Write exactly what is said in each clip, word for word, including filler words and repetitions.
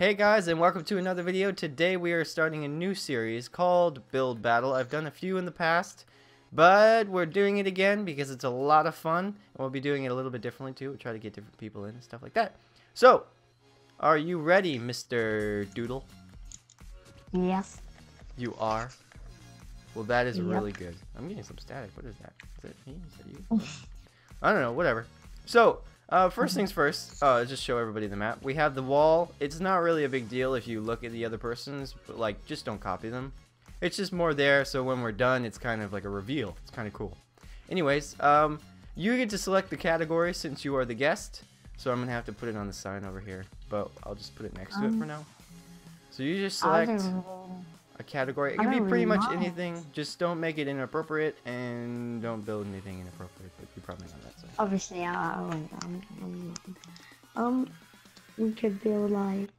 Hey guys, and welcome to another video. Today we are starting a new series called Build Battle. I've done a few in the past, but we're doing it again because it's a lot of fun, and we'll be doing it a little bit differently too. We'll try to get different people in and stuff like that. So, are you ready, Mister Doodle? Yes. You are? Well, that is yep. really good. I'm getting some static. What is that? Is that me? Is that you? I don't know. Whatever. So, Uh, first things first, uh, just show everybody the map. We have the wall. It's not really a big deal if you look at the other person's, but like, just don't copy them. It's just more there, so when we're done, it's kind of like a reveal. It's kind of cool. Anyways, um, you get to select the category since you are the guest, so I'm going to have to put it on the sign over here, but I'll just put it next to um, it for now. So you just select a category. It can be pretty much anything. Just don't make it inappropriate and don't build anything inappropriate. But you probably know that. So. Obviously, I uh, went um, um, we could build like,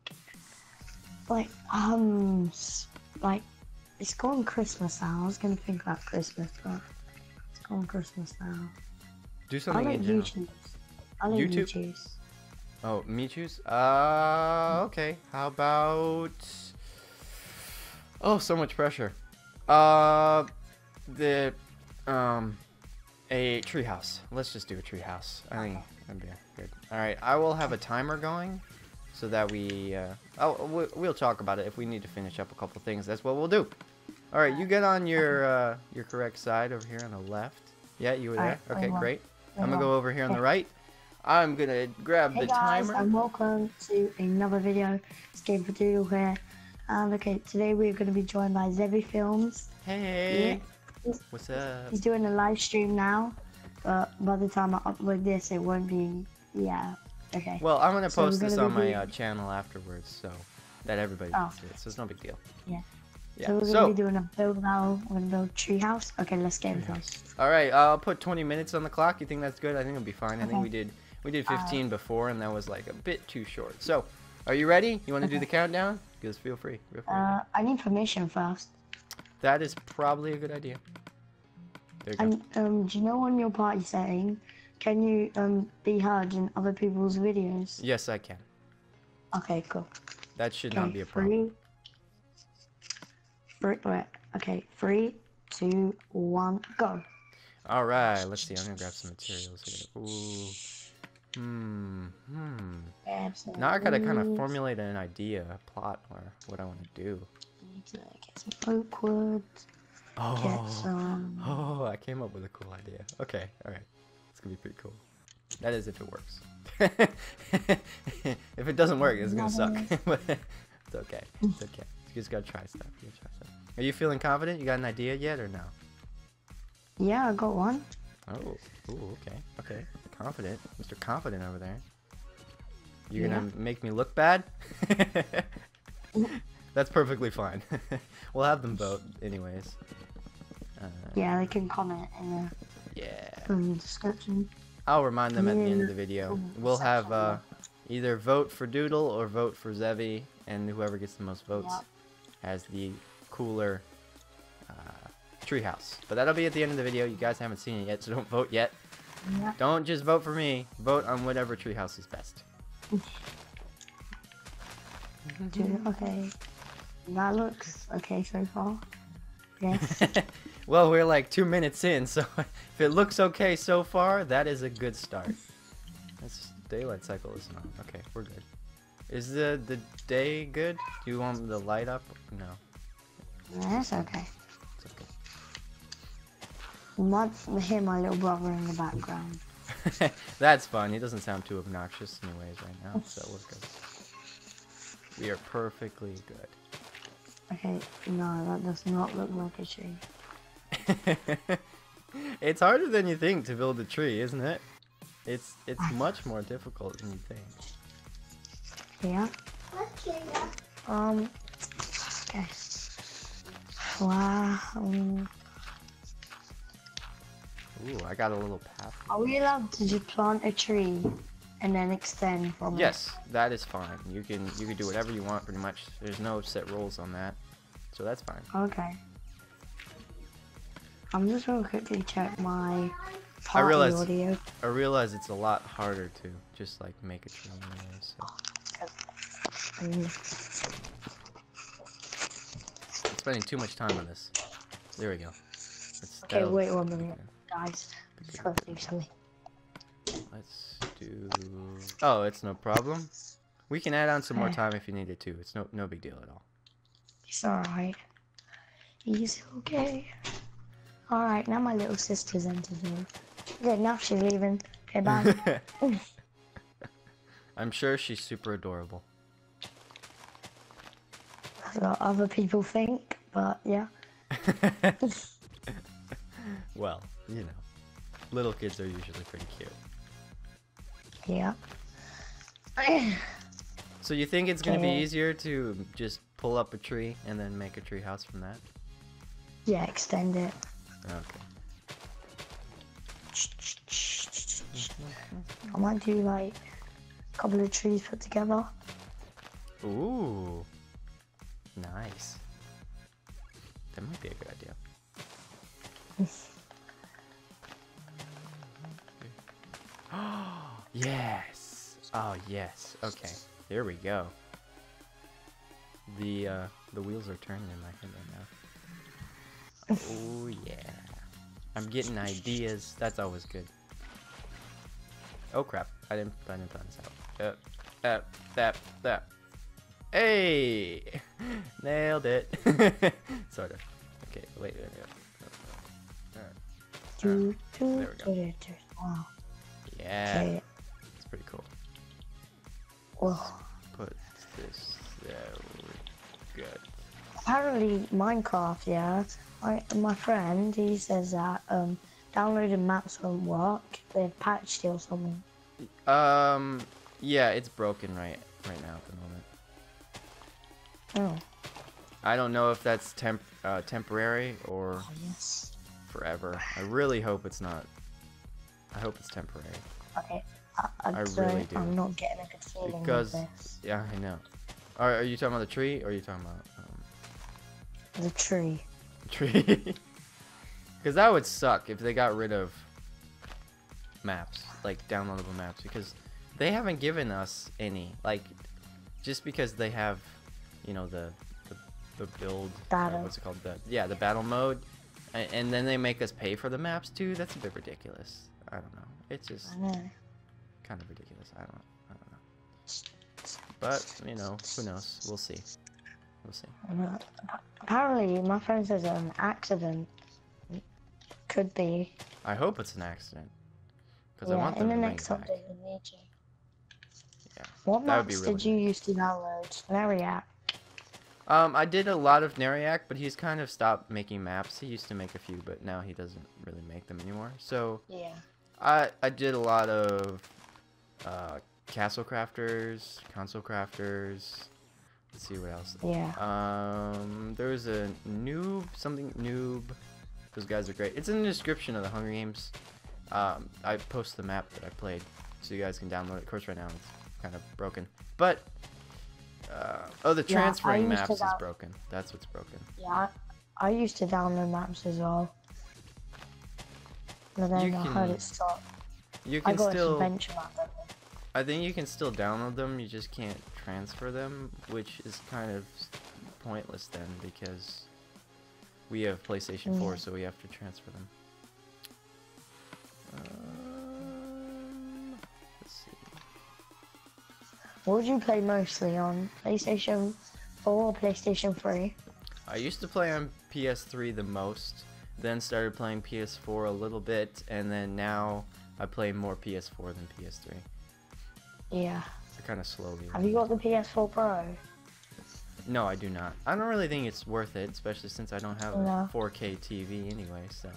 like um, like it's going Christmas now. I was gonna think about Christmas, but it's going Christmas now. Do something. I like YouTube. I like YouTube. Oh, me choose. Uh, okay. How about? Oh, so much pressure. Uh, the, um, a treehouse. Let's just do a treehouse. I think that'd be good. All right, I will have a timer going, so that we. Uh, oh, we'll talk about it if we need to finish up a couple things. That's what we'll do. All right, you get on your uh, your correct side over here on the left. Yeah, you were there. Okay, great. I'm gonna go over here on the right. I'm gonna grab the timer. Hey guys, and welcome to another video. It's Game for Doodle here. Um, okay, today we're going to be joined by Zevy Films. Hey! Yeah. What's up? He's doing a live stream now, but by the time I upload this, it won't be... Yeah, okay. Well, I'm going to so post this on my uh, channel afterwards, so that everybody oh. can see it, so it's no big deal. Yeah. yeah. So we're going to so, be doing a build now, we're going to build a treehouse. Okay, let's get into it. Alright, I'll put twenty minutes on the clock. You think that's good? I think it'll be fine. Okay. I think we did we did fifteen uh, before, and that was like a bit too short. So, are you ready? You want to okay. do the countdown? Because feel free. Feel free. Uh, I need permission first. That is probably a good idea. There you and, go. Um, do you know on your party setting, can you um be heard in other people's videos? Yes, I can. Okay, cool. That should okay, not be a problem. Three, three, okay, three, two, one, go. All right. Let's see. I'm gonna grab some materials. Gonna, ooh. Hmm. Hmm. Absolutely. Now I gotta kind of formulate an idea, a plot, or what I want to do. Get some oak wood. Oh. Get some... Oh, I came up with a cool idea. Okay, all right. It's gonna be pretty cool. That is, if it works. If it doesn't work, it's gonna suck. But it's okay. It's okay. You just gotta try stuff. You gotta try stuff. Are you feeling confident? You got an idea yet, or no? Yeah, I got one. Oh. Ooh, okay. Okay. Confident, Mister Confident over there. You're yeah. gonna make me look bad? That's perfectly fine. We'll have them vote, anyways. Uh, yeah, they can comment in the yeah. description. I'll remind them at the end of the video. We'll have uh, either vote for Doodle or vote for Zevy, and whoever gets the most votes yep. has the cooler uh, treehouse. But that'll be at the end of the video. You guys haven't seen it yet, so don't vote yet. Yeah. Don't just vote for me. Vote on whatever treehouse is best. Dude, okay. That looks okay so far. Yes. Well, we're like two minutes in, so if it looks okay so far, that is a good start. That's just, daylight cycle is not. Okay, we're good. Is the the day good? Do you want the light up? No. Yeah, that's okay. Not hear my little brother in the background. That's fun. He doesn't sound too obnoxious anyways right now, so we're good. We are perfectly good. Okay, no, that does not look like a tree. It's harder than you think to build a tree, isn't it? It's it's much more difficult than you think. Yeah. Okay. Um. Okay. Wow. Ooh, I got a little path. Are we allowed to just plant a tree and then extend from yes, it? Yes, that is fine. You can you can do whatever you want, pretty much. There's no set rules on that, so that's fine. Okay. I'm just gonna quickly check my party I realize, audio. I realize it's a lot harder to just like make a tree. So. I'm spending too much time on this. There we go. That's, okay, wait one minute, guys. I'm just gonna do something. Let's do. Oh, it's no problem. We can add on some more time if you needed to. It's no no big deal at all. It's alright. He's okay. Alright, now my little sister's entered in. Good, now she's leaving. Okay, bye. I'm sure she's super adorable. That's what other people think, but yeah. Well, you know, little kids are usually pretty cute. Yeah. So you think it's gonna okay. be easier to just pull up a tree and then make a tree house from that? Yeah, extend it. Okay. I might do like a couple of trees put together. Ooh, nice. That might be a good idea. Oh yes! Oh yes! Okay, there we go. The uh, the wheels are turning in my head right now. Oh yeah, I'm getting ideas. That's always good. Oh crap! I didn't I didn't plan this out. Uh, uh, that, that. Hey, nailed it. Sort of. Okay, wait, wait, wait. Alright. Uh, there we go. Yeah, it's pretty cool. Let's put this there. Good. Apparently, Minecraft. Yeah. I, my friend, he says that um, downloading maps won't work. They've patched it or something. Um, yeah, it's broken right right now at the moment. Oh. I don't know if that's temp uh, temporary or oh, yes. forever. I really hope it's not. I hope it's temporary. Okay. I, I, I really do. I'm not getting a good feeling because with this. Yeah, I know. Are, are you talking about the tree or are you talking about um... the tree? Tree, because that would suck if they got rid of maps, like downloadable maps, because they haven't given us any. Like, just because they have, you know, the the, the build, uh, what's it called? The yeah, the battle mode, and, and then they make us pay for the maps too. That's a bit ridiculous. I don't know. It's just kind of ridiculous. I don't. I don't know. But you know, who knows? We'll see. We'll see. Apparently, my friend says an accident could be. I hope it's an accident, because yeah, I want them to bring it back. Yeah, in the next update, we need you. What maps really did you use to download? Nyriak. Um, I did a lot of Nyriak, but he's kind of stopped making maps. He used to make a few, but now he doesn't really make them anymore. So yeah, I I did a lot of uh, Castle Crafters, Console Crafters. Let's see what else. Yeah. Um, there was a noob, something noob. Those guys are great. It's in the description of the Hunger Games. Um, I post the map that I played, so you guys can download it. Of course, right now it's kind of broken. But uh, oh, the transferring yeah, maps is broken. That's what's broken. Yeah, I used to download maps as well, but then you I can, heard it stop. You can I got still. An adventure map, don't you? I think you can still download them, you just can't transfer them, which is kind of pointless then, because we have PlayStation four, so we have to transfer them. Um, let's see. What would you play mostly on? PlayStation four or PlayStation three? I used to play on P S three the most, then started playing P S four a little bit, and then now I play more P S four than P S three. Yeah. Kind of slowly. Have you got the P S four Pro? No, I do not. I don't really think it's worth it, especially since I don't have no. a four K T V anyway. So,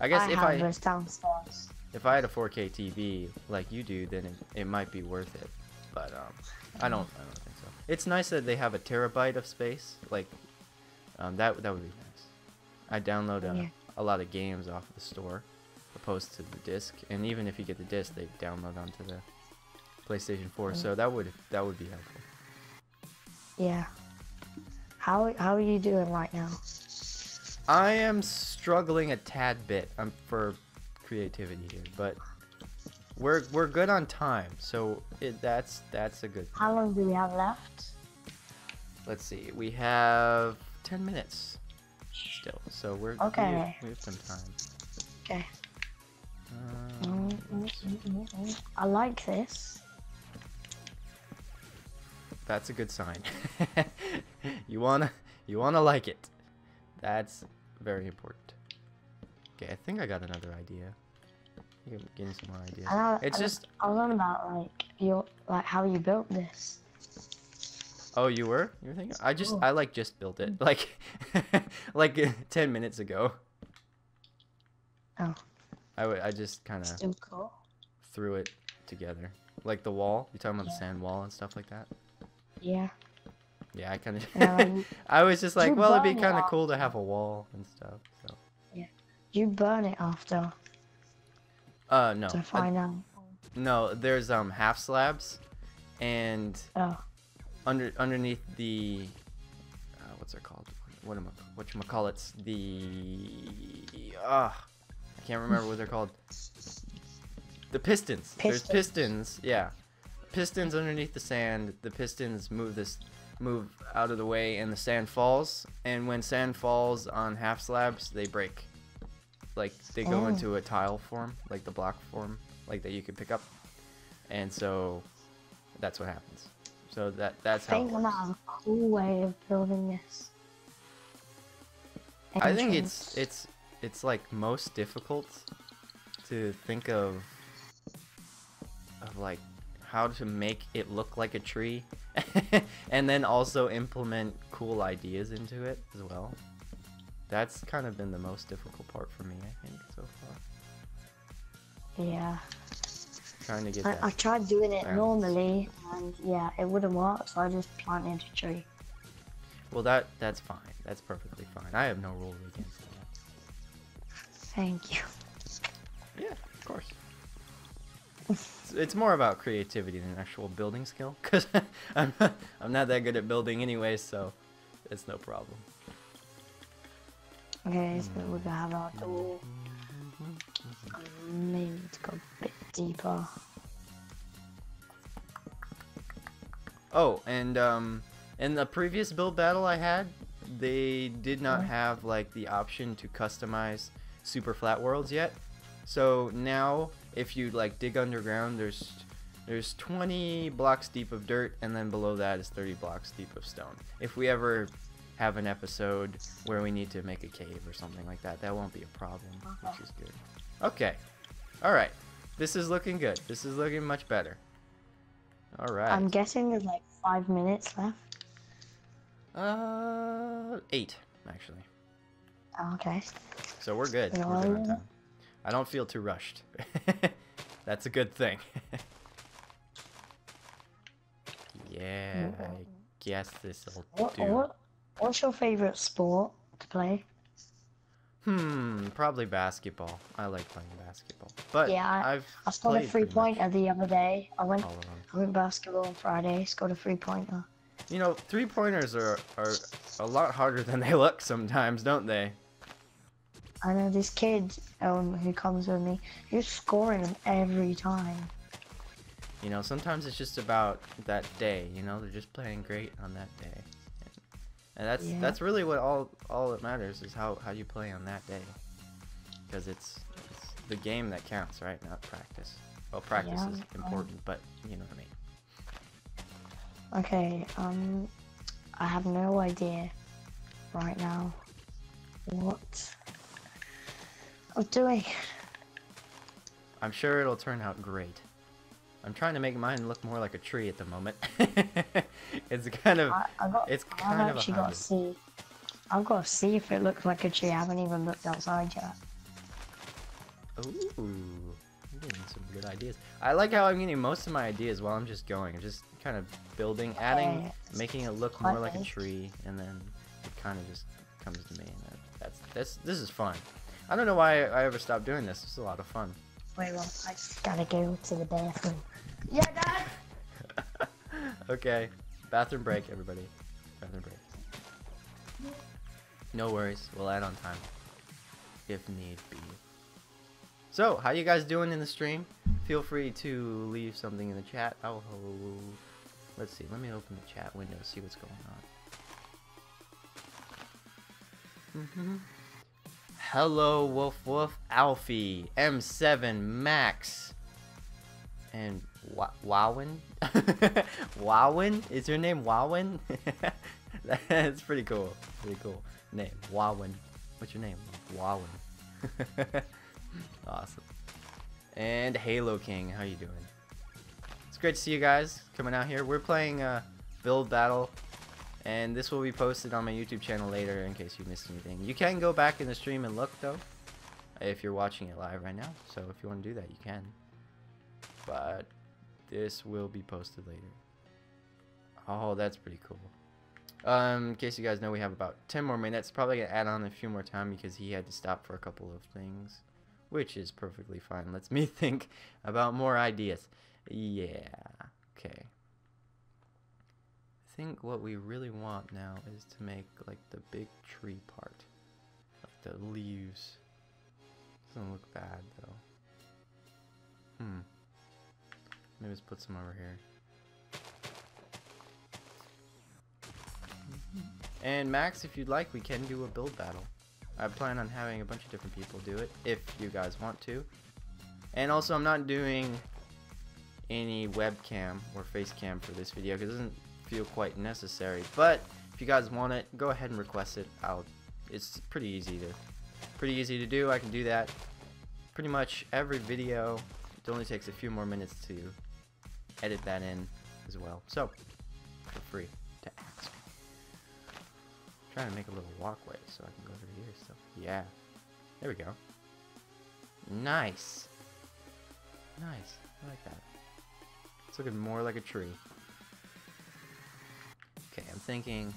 I guess I if have I this downstairs. If I had a four K T V like you do, then it, it might be worth it. But um, I don't. I don't think so. It's nice that they have a terabyte of space. Like, um, that that would be nice. I download a, yeah. a lot of games off of the store, opposed to the disc. And even if you get the disc, they download onto the PlayStation four, so that would that would be helpful. Yeah. How how are you doing right now? I am struggling a tad bit. I'm for creativity here, but We're we're good on time, so it, that's that's a good thing. How long do we have left? Let's see. We have ten minutes still, so we're okay. We, we have some time. Okay. Um, mm-hmm. I like this. That's a good sign. You wanna you wanna like it. That's very important. Okay, I think I got another idea. I'm getting some more ideas. I, it's I, just I was on about like your like how you built this. Oh, you were? You were thinking? I just cool. I like just built it like like ten minutes ago. Oh. I would I just kind of cool. threw it together like the wall. You're talking about yeah. the sand wall and stuff like that. Yeah. Yeah, I kind of. Um, I was just like, well, it'd be kind of cool to have a wall and stuff. So. Yeah. You burn it after. Uh no. To find out. No, there's um half slabs, and oh. under underneath the, uh, what's it called? What am I? What you call it's the. Ah, uh, I can't remember what they're called. The pistons. pistons. There's pistons. Yeah. Pistons underneath the sand. The pistons move this move out of the way and the sand falls, and when sand falls on half slabs they break, like they go oh. into a tile form, like the block form, like that you could pick up, and so that's what happens. So that that's how I think that's a cool way of building this entrance. I think it's it's it's like most difficult to think of of like how to make it look like a tree, and then also implement cool ideas into it as well. That's kind of been the most difficult part for me, I think, so far. Yeah. Trying to get I, that. I tried doing it balance. normally, and yeah, it wouldn't work, so I just planted a tree. Well, that that's fine. That's perfectly fine. I have no rules against that. Thank you. Yeah, of course. It's more about creativity than actual building skill, because I'm, I'm not that good at building anyway, so it's no problem. Okay, so we're gonna have our door. Maybe it's got a bit deeper. Oh, and um, in the previous build battle I had, they did not have like the option to customize super flat worlds yet. So now, if you like dig underground, there's there's twenty blocks deep of dirt, and then below that is thirty blocks deep of stone. If we ever have an episode where we need to make a cave or something like that, that won't be a problem, which is good. Okay, all right, this is looking good. This is looking much better. All right. I'm guessing there's like five minutes left. Uh, eight actually. Okay. So we're good. No. We're good on time. I don't feel too rushed. That's a good thing. Yeah, I guess this'll what, do. What, what's your favorite sport to play? Hmm, probably basketball. I like playing basketball. But yeah, I, I've I scored a three-pointer the other day. I went, I went basketball on Friday, scored a three-pointer. You know, three-pointers are, are a lot harder than they look sometimes, don't they? I know this kid um, who comes with me, he's scoring them every time. You know, sometimes it's just about that day, you know, they're just playing great on that day. And that's yeah. that's really what all all that matters is how, how you play on that day. Because it's, it's the game that counts, right? Not practice. Well, practice yeah, is important, um, but you know what I mean. Okay, um, I have no idea right now what I'm doing. I'm sure it'll turn out great. I'm trying to make mine look more like a tree at the moment. It's kind of I, I got, it's kind I've of actually got to see. I've got to see if it looks like a tree. I haven't even looked outside yet. Ooh, I'm getting some good ideas. I like how I'm getting most of my ideas while I'm just going. I'm just kind of building, adding, okay. making it look more I like think. a tree, and then it kind of just comes to me. And that's that's this is fun. I don't know why I ever stopped doing this. It's a lot of fun. Wait, well, I just gotta go to the bathroom. Yeah, Dad! Okay. Bathroom break, everybody. Bathroom break. No worries. We'll add on time. If need be. So, how you guys doing in the stream? feel free to leave something in the chat. I'll hold... Let's see, let me open the chat window, see what's going on. Mm-hmm. Hello, Wolf Wolf, Alfie, M seven, Max, and Wawin? Wawin? Is her name Wawin? That's pretty cool. Pretty cool name. Wawin. What's your name? Wawin. Awesome. And Halo King, how you doing? It's great to see you guys coming out here. We're playing uh, Build Battle, and this will be posted on my YouTube channel later in case you missed anything. You can go back in the stream and look, though, if you're watching it live right now. So if you want to do that, you can. But this will be posted later. Oh, that's pretty cool. Um, in case you guys know, we have about ten more minutes. Probably gonna add on a few more time because he had to stop for a couple of things, which is perfectly fine. Let's me think about more ideas. Yeah. Okay. I think what we really want now is to make like the big tree part, like the leaves. Doesn't look bad though. Hmm. Maybe let's put some over here. And Max, if you'd like, we can do a build battle. I plan on having a bunch of different people do it, if you guys want to. And also, I'm not doing any webcam or face cam for this video, because it doesn't feel quite necessary. But, if you guys want it, go ahead and request it. I'll, it's pretty easy to, pretty easy to do. I can do that pretty much every video. It only takes a few more minutes to edit that in as well. So, feel free to ask. Trying to make a little walkway so I can go over here. So yeah, there we go. Nice, nice. I like that. It's looking more like a tree. Okay, I'm thinking.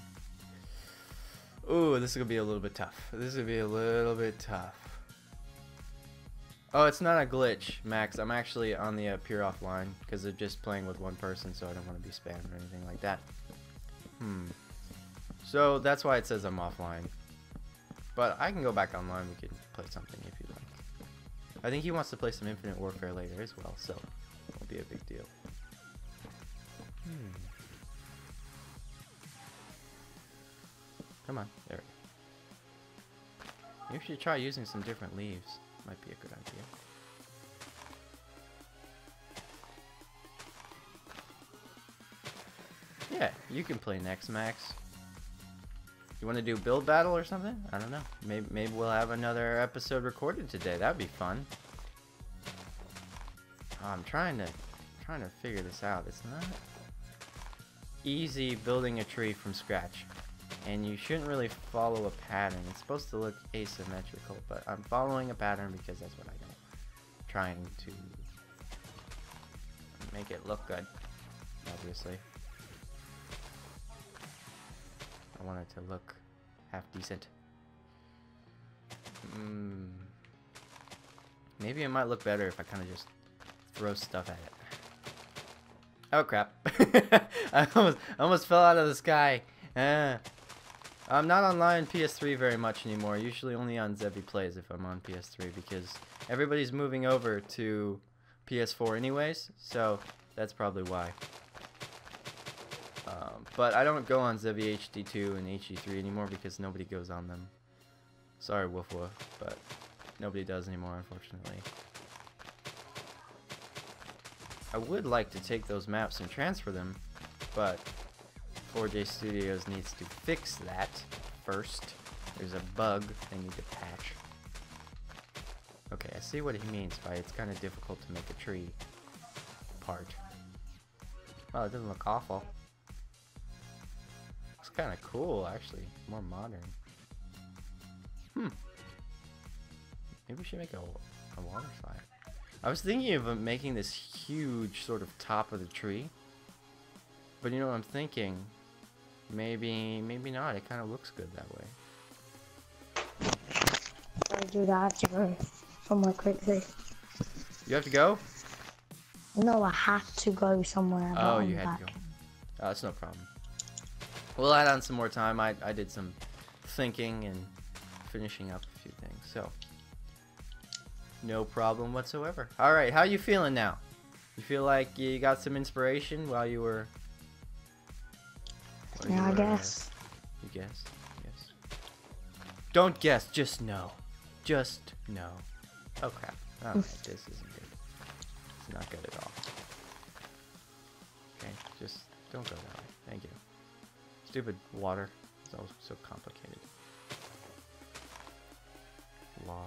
Ooh, this is gonna be a little bit tough. This is gonna be a little bit tough. Oh, it's not a glitch, Max. I'm actually on the uh, pure offline because I'm just playing with one person, so I don't want to be spammed or anything like that. Hmm. So that's why it says I'm offline. But I can go back online. We can play something if you like. I think he wants to play some Infinite Warfare later as well, so it won't be a big deal. Hmm. Come on, there we go. You should try using some different leaves. Might be a good idea. Yeah, you can play next, Max. You want to do build battle or something? I don't know. Maybe, maybe we'll have another episode recorded today. That'd be fun. Oh, I'm trying to trying to figure this out. It's not easy building a tree from scratch. And you shouldn't really follow a pattern. It's supposed to look asymmetrical, but I'm following a pattern because that's what I do. I'm trying to make it look good, obviously. I want it to look half decent. Mm. Maybe it might look better if I kind of just throw stuff at it. Oh crap! I almost, almost fell out of the sky. Ah. I'm not online P S three very much anymore, usually only on Zevy Plays if I'm on P S three, because everybody's moving over to P S four anyways, so that's probably why. Um, but I don't go on Zevy H D two and H D three anymore because nobody goes on them. Sorry, Woof Woof, but nobody does anymore, unfortunately. I would like to take those maps and transfer them, but... four J Studios needs to fix that first. There's a bug they need to patch. Okay, I see what he means by it's kind of difficult to make a tree part. Well, it doesn't look awful. Looks kind of cool, actually. More modern. Hmm. Maybe we should make a, a water slide. I was thinking of making this huge sort of top of the tree. But you know what I'm thinking? Maybe, maybe not. It kind of looks good that way. I do that to somewhere quickly. You have to go? No, I have to go somewhere. Oh, you had to go. Oh, that's no problem. We'll add on some more time. I, I did some thinking and finishing up a few things. So, No problem whatsoever. Alright, how you feeling now? You feel like you got some inspiration while you were... While yeah, you I were, guess. Uh, you guessed? Yes. Don't guess, just know. Just know. Oh, crap. Alright, this isn't good. It's not good at all. Okay, just don't go that way. Thank you. Stupid water. It's always so complicated. Water.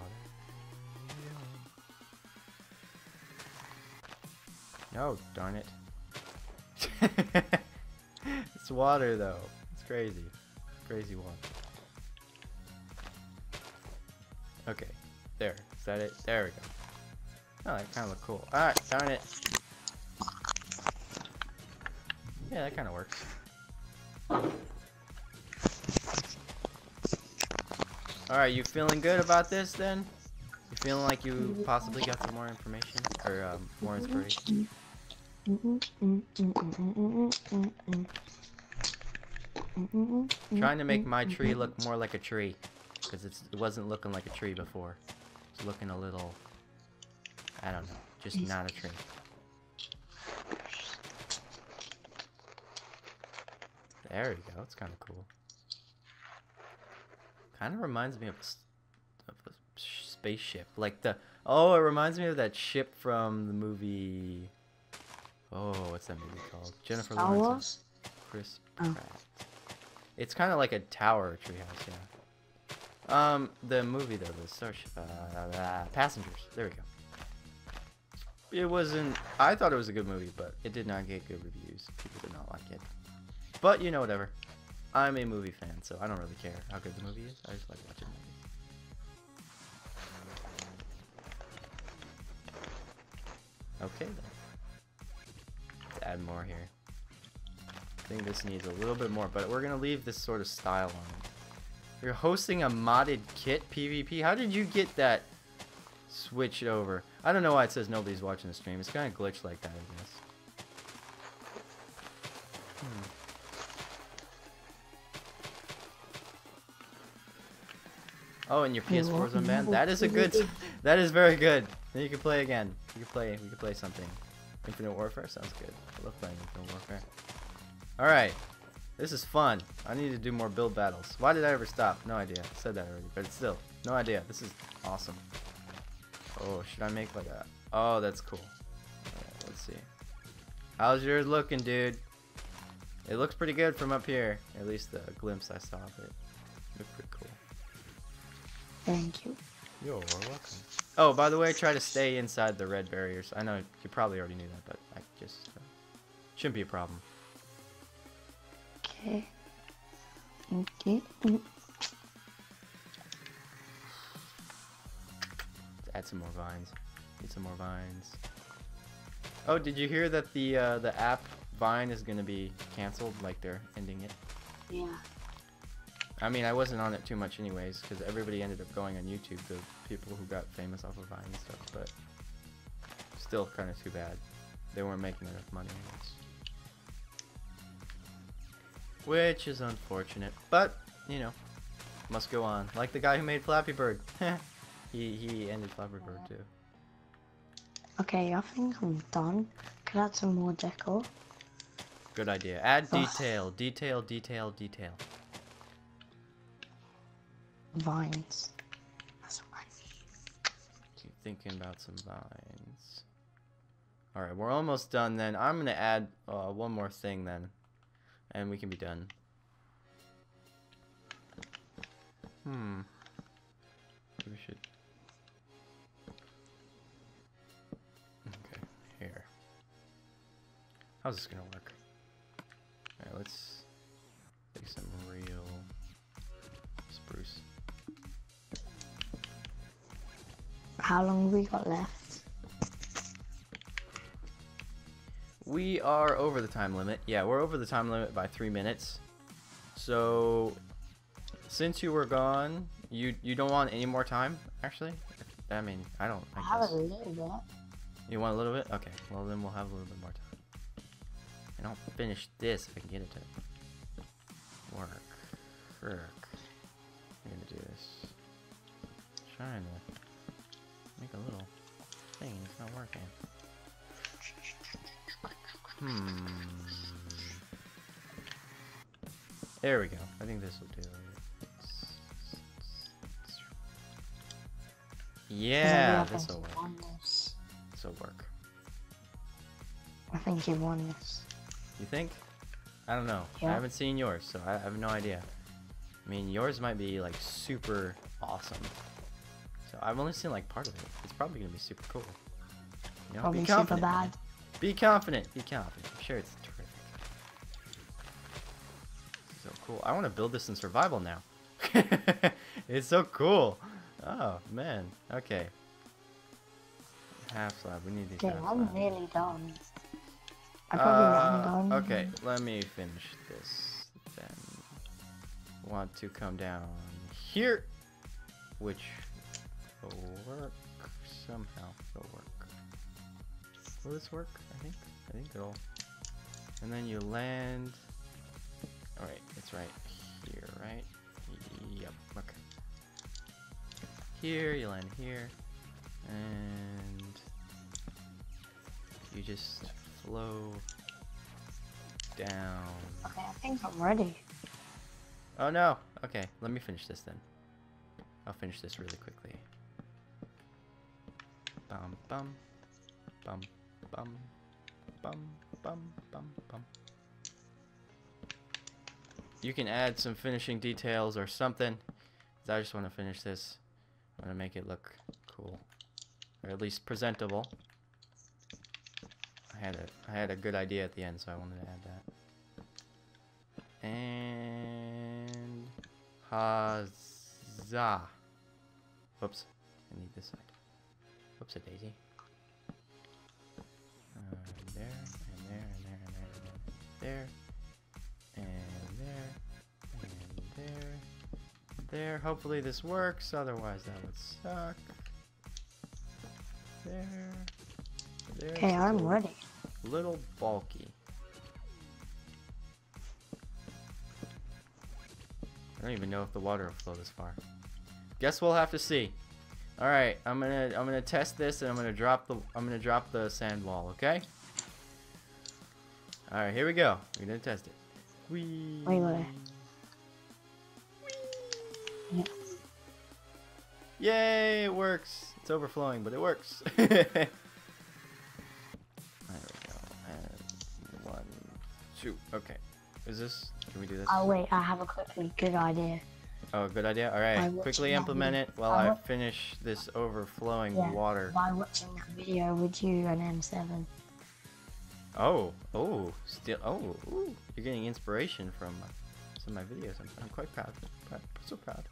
No, darn it. It's water, though. It's crazy. It's crazy water. Okay. There. Is that it? There we go. Oh, that kind of looked cool. Alright, darn it. Yeah, that kind of works. Alright, you feeling good about this, then? You feeling like you possibly got some more information? Or, um, more inspiration? Trying to make my tree look more like a tree. Because it wasn't looking like a tree before. It's looking a little... I don't know. Just not a tree. There we go. It's kind of cool. Kind of reminds me of a, of a spaceship. Like the... Oh, it reminds me of that ship from the movie... Oh, what's that movie called? Jennifer Lawrence. Chris Pratt. Oh. It's kind of like a tower treehouse, yeah. Um, the movie though, the Starship, uh, Passengers. There we go. It wasn't, I thought it was a good movie, but it did not get good reviews. People did not like it. But, you know, whatever. I'm a movie fan, so I don't really care how good the movie is. I just like watching movies. Okay, then. Let's add more here. I think this needs a little bit more, but we're gonna leave this sort of style on it. You're hosting a modded kit PvP? How did you get that switched over? I don't know why it says nobody's watching the stream. It's kind of glitched like that, I guess. Hmm. Oh, and your P S four is unbanned? That is a good... That is very good. Then you can play again. You can play... We can play something. Infinite Warfare? Sounds good. I love playing Infinite Warfare. Alright. This is fun. I need to do more build battles. Why did I ever stop? No idea. I said that already, but still. No idea. This is awesome. Oh, should I make like a... Oh, that's cool. Alright, let's see. How's yours looking, dude? It looks pretty good from up here. At least the glimpse I saw of it. It looked pretty cool. Thank you. You're welcome. Oh, by the way, try to stay inside the red barriers. I know you probably already knew that, but I just... Uh, shouldn't be a problem. Okay. Let's add some more vines. Need some more vines. Oh, did you hear that the uh, the app Vine is gonna be canceled? Like they're ending it. Yeah. I mean, I wasn't on it too much anyways, because everybody ended up going on YouTube. The people who got famous off of Vine and stuff, but still kind of too bad. They weren't making enough money, I guess. Which is unfortunate, but, you know, must go on. Like the guy who made Flappy Bird. he, he ended Flappy Bird, too. Okay, I think I'm done. Can I add some more decor? Good idea. Add oh. detail, detail, detail, detail. Vines. That's what I need. Keep thinking about some vines. Alright, we're almost done then. I'm going to add uh, one more thing then. And we can be done. Hmm. Maybe we should. Okay, here. How's this gonna work? Alright, let's take some real spruce. How long have we got left? We are over the time limit. Yeah, we're over the time limit by three minutes. So, since you were gone, you you don't want any more time, actually? I mean, I don't. I, I have guess. a little bit. You want a little bit? Okay, well then we'll have a little bit more time. And I'll finish this if I can get it to work. Work. I'm gonna do this. I'm trying to make a little thing. It's not working. Hmm. There we go. I think this will do it. Yeah, this will work. This will work. I think he won this. You think? I don't know. Yeah. I haven't seen yours, so I have no idea. I mean, yours might be like super awesome. So I've only seen like part of it. It's probably gonna be super cool. You know, probably be confident. Super bad. Be confident. Be confident. I'm sure it's terrific. So cool. I want to build this in survival now. It's so cool. Oh man. Okay. Half slab. We need these. Okay, I'm really done. I probably uh, okay, let me finish this then. Want to come down here, which will work somehow. It'll work. Will this work? I think. I think it'll. And then you land. All right, it's right here, right? Yep. Okay. Here you land here, and you just. Slow down. Okay, I think I'm ready. Oh no! Okay, let me finish this then. I'll finish this really quickly. Bum bum bum bum bum bum bum bum. You can add some finishing details or something. I just want to finish this. I want to make it look cool, or at least presentable. I had a I had a good idea at the end, so I wanted to add that. And huzzah! Whoops, I need this side. Whoops, a daisy. Uh, there and there and there and there and there and there and there and there. There. Hopefully this works. Otherwise, that would suck. There. Okay, I'm ready. Little bulky. I don't even know if the water will flow this far. Guess we'll have to see. All right, I'm gonna I'm gonna test this and I'm gonna drop the I'm gonna drop the sand wall. Okay. All right, here we go. We're gonna test it. Wee. Wait, wait. Wee. Yay! It works. It's overflowing, but it works. Okay, is this? Can we do this? Oh wait, I have a quickly good idea. Oh, good idea. All right, quickly implement it while I finish this overflowing yeah, water. By watching that video with you and M seven. Oh, oh, still, oh, ooh, you're getting inspiration from some of my videos. I'm, I'm quite proud. I'm so proud.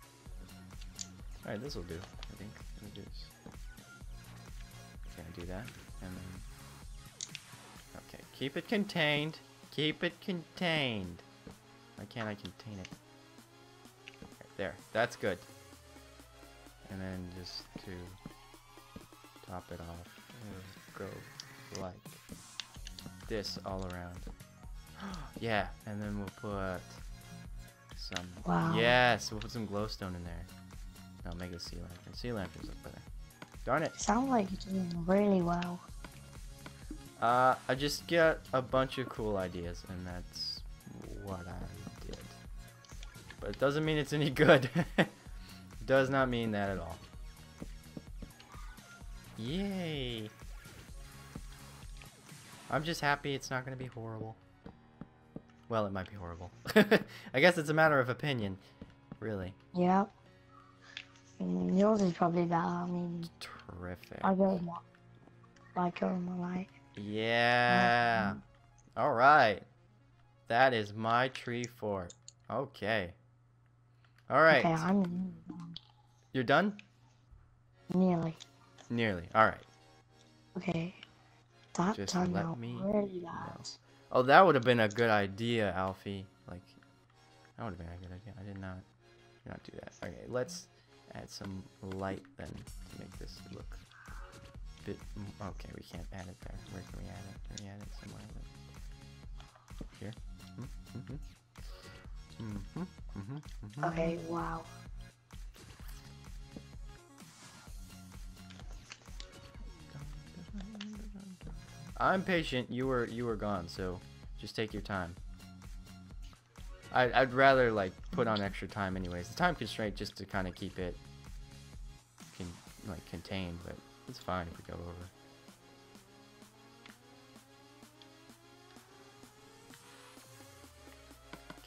All right, this will do. I think. Let me do this. Okay, I do that, and then. Okay, keep it contained. Keep it contained. Why can't I contain it? Right there, that's good. And then just to top it off, we'll go like this all around. Yeah, and then we'll put some. Wow. Yes, we'll put some glowstone in there. I'll make a sea lantern. Sea lanterns look better. Darn it. Sound like you're doing really well. Uh, I just got a bunch of cool ideas, and that's what I did. But it doesn't mean it's any good. Does not mean that at all. Yay! I'm just happy it's not going to be horrible. Well, it might be horrible. I guess it's a matter of opinion, really. Yeah. Yours is probably better. I mean, terrific. I go with my, I go with my light. Yeah. All right. That is my tree fort. Okay. All right. Okay, I'm... You're done? Nearly. Nearly. All right. Okay. That just time let me really bad. Oh, that would have been a good idea, Alfie. Like, that would have been a good idea. I did not, did not do that. Okay, let's add some light then to make this look. Bit, okay, we can't add it there. Where can we add it? Can we add it somewhere? Here? Mm-hmm. Mm-hmm. Mm-hmm. Mm-hmm. Okay, wow. I'm patient. You were you were gone, so just take your time. I'd, I'd rather like put on extra time anyways. The time constraint just to kind of keep it can like contained, but it's fine if we go over.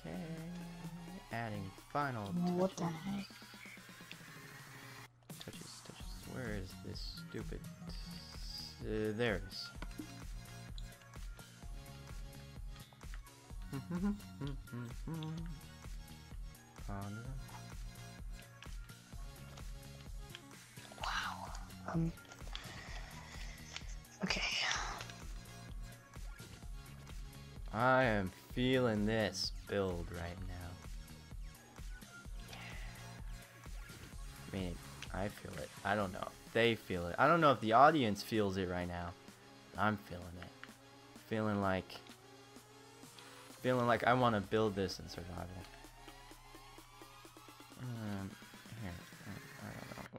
Okay, adding final touches. What the heck? Touches, touches. Where is this stupid? Uh, there it is. Wow. Um. Okay. I am feeling this build right now. I mean, I feel it. I don't know if they feel it. I don't know if the audience feels it right now. I'm feeling it. Feeling like... Feeling like I want to build this in survival. Um, here,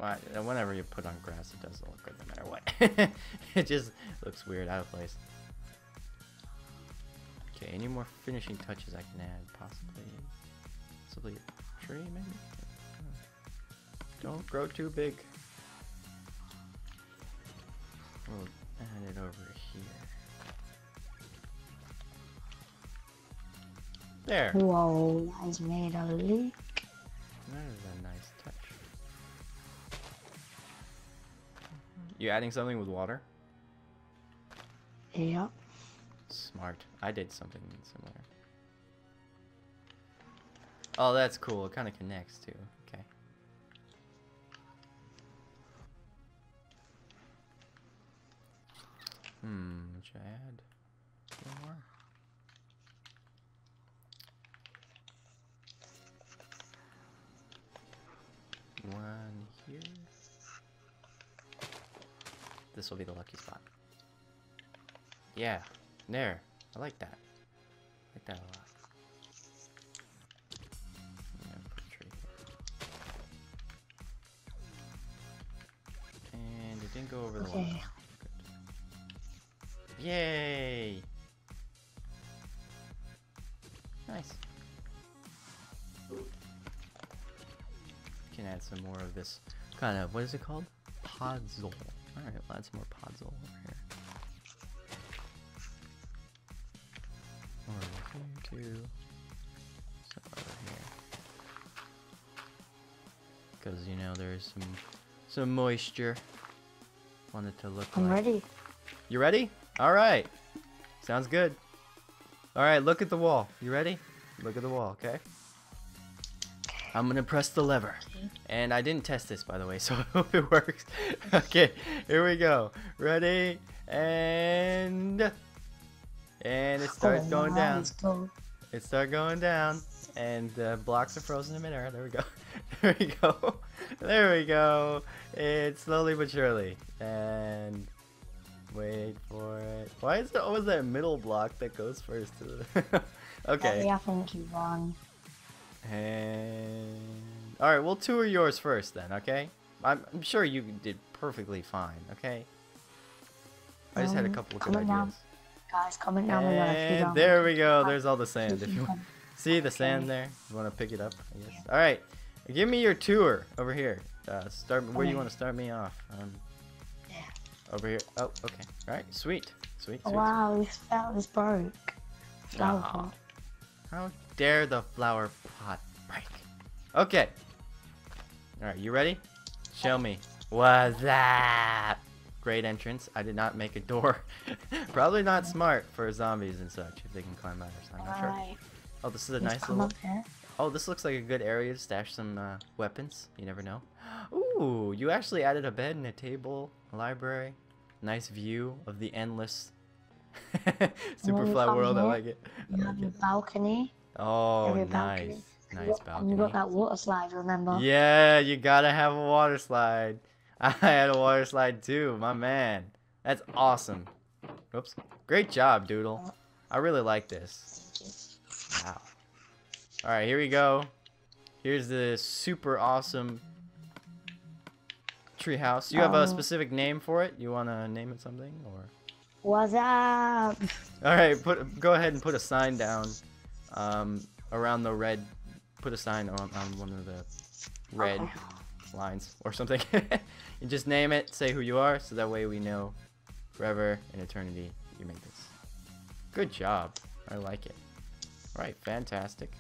I don't know. Whenever you put on grass, it doesn't look good no matter what. It just looks weird, out of place. Okay, any more finishing touches I can add? Possibly, possibly a tree, maybe? Don't grow too big. We'll add it over here. There. Whoa, I just made a leak. That is a nice touch. You adding something with water? Yep. Smart. I did something similar. Oh, that's cool. It kind of connects too. Okay. Hmm, should I add one more? One here. This will be the lucky spot. Yeah, there. I like that. I like that a lot. Yeah, put a tree here. And it didn't go over the wall. Good. Yay! Nice. Can add some more of this kind of, what is it called? Podzol. Alright, we'll add some more podzol over here. Over here too. So over here. Because, you know, there's some some moisture. Want it to look I'm like. ready. You ready? Alright. Sounds good. Alright, look at the wall. You ready? Look at the wall, okay? I'm gonna press the lever. And I didn't test this, by the way, so I hope it works. Okay, here we go. Ready, and... And it starts oh, going down. Cool. It starts going down, and uh, blocks are frozen in midair. There we go. There we go. There we go. It's slowly but surely. And... Wait for it. Why is it always that middle block that goes first? Okay. Yeah, I think you're wrong. And all right, we'll tour yours first then, okay? I'm, I'm sure you did perfectly fine, okay? I just um, had a couple of good ideas. Down. Guys, comment down below. And there we go. There's all the sand. If you want, see the sand there. You want to pick it up? I guess. All right, give me your tour over here. Uh, start where you want to start me off. Um, yeah. Over here. Oh, okay. All right, sweet, sweet. sweet oh, wow, sweet. This flower is broke. Flower oh. pot. How dare the flower pot break. Okay. Alright, you ready? Show me. What's that? Great entrance. I did not make a door. Probably not smart for zombies and such, if they can climb ladders. I'm not sure. Oh, this is a nice little... Oh, this looks like a good area to stash some uh, weapons. You never know. Ooh, you actually added a bed and a table, a library. Nice view of the endless... Superfly world, here. I like it. I you like have it. A balcony. Oh, nice, balcony. nice balcony. You got that water slide, remember? Yeah, you gotta have a water slide. I had a water slide too, my man. That's awesome. Oops. Great job, Doodle. I really like this. Wow. All right, here we go. Here's the super awesome treehouse. You have um, a specific name for it? You wanna name it something or? What's up? All right, put go ahead and put a sign down um, around the red. Put a sign on, on one of the red okay. lines or something. And just name it. Say who you are, so that way we know forever and eternity you make this. Good job. I like it. All right, fantastic.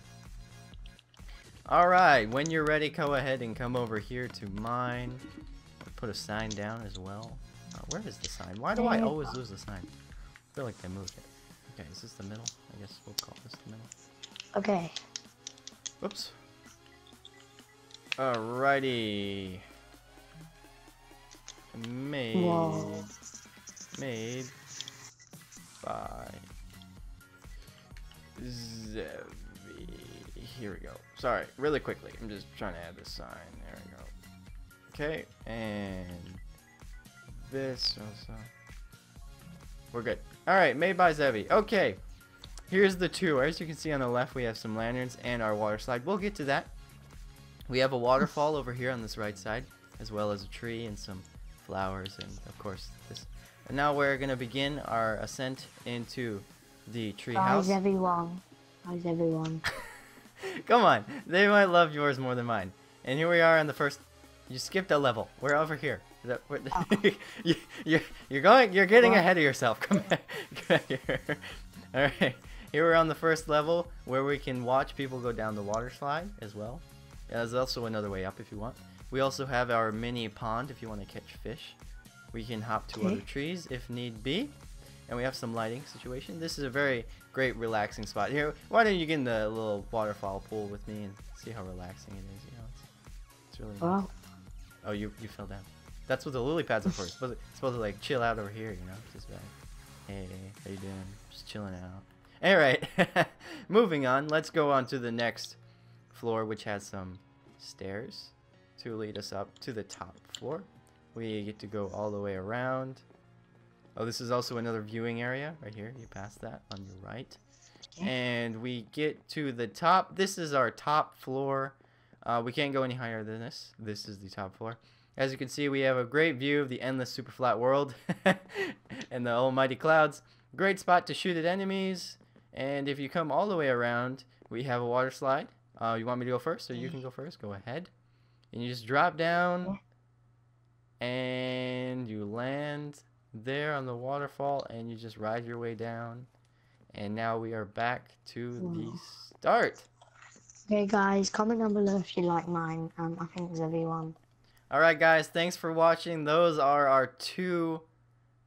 All right, when you're ready, go ahead and come over here to mine. Put a sign down as well. Uh, where is the sign? Why do I always lose the sign? I feel like they moved it. Okay, is this the middle? I guess we'll call this the middle. Okay. Whoops. Alrighty. Made. Whoa. Made by Zevy. Here we go. Sorry, really quickly. I'm just trying to add this sign. There we go. Okay, and this also. We're good. Alright, made by Zevy. Okay, here's the tour. As you can see on the left, we have some lanterns and our water slide. We'll get to that. We have a waterfall over here on this right side, as well as a tree and some flowers, and of course this. And now we're going to begin our ascent into the tree Bye house. Everyone. How's everyone? Come on, they might love yours more than mine. And here we are on the first. You skipped a level. We're over here. That, we're, oh. you, you're, you're going. You're getting what? ahead of yourself. Come back, come back here. All right. Here we're on the first level where we can watch people go down the water slide as well. There's also another way up if you want. We also have our mini pond if you want to catch fish. We can hop to okay. other trees if need be, and we have some lighting situation. This is a very great relaxing spot here. Why don't you get in the little waterfall pool with me and see how relaxing it is? You know, it's, it's really nice. Wow. Oh, you, you fell down. That's what the lily pads are for. It's supposed to, it's supposed to like chill out over here, you know? Just like, hey, how you doing? Just chilling out. All right, moving on. Let's go on to the next floor, which has some stairs to lead us up to the top floor. We get to go all the way around. Oh, this is also another viewing area right here. You pass that on your right. And we get to the top. This is our top floor. Uh, we can't go any higher than this. This is the top floor. As you can see, we have a great view of the endless super flat world and the almighty clouds. Great spot to shoot at enemies. And if you come all the way around, we have a water slide. Uh, you want me to go first, or you can go first? Go ahead. And you just drop down, and you land there on the waterfall, and you just ride your way down. And now we are back to the start. Okay guys, comment down below if you like mine. Um, I think it's everyone. Alright guys, thanks for watching. Those are our two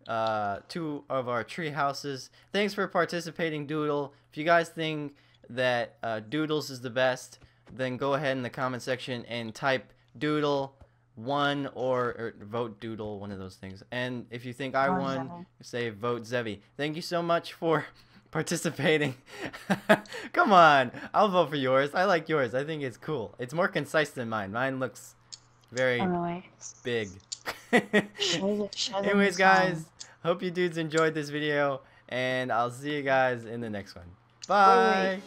uh, two of our tree houses. Thanks for participating, Doodle. If you guys think that uh, Doodles is the best, then go ahead in the comment section and type Doodle one or, or vote Doodle, one of those things. And if you think I oh, won, Zevy. say vote Zevy. Thank you so much for participating. Come on, I'll vote for yours. I like yours. I think it's cool. It's more concise than mine. Mine looks very big. Anyways guys, hope you dudes enjoyed this video, and I'll see you guys in the next one. Bye.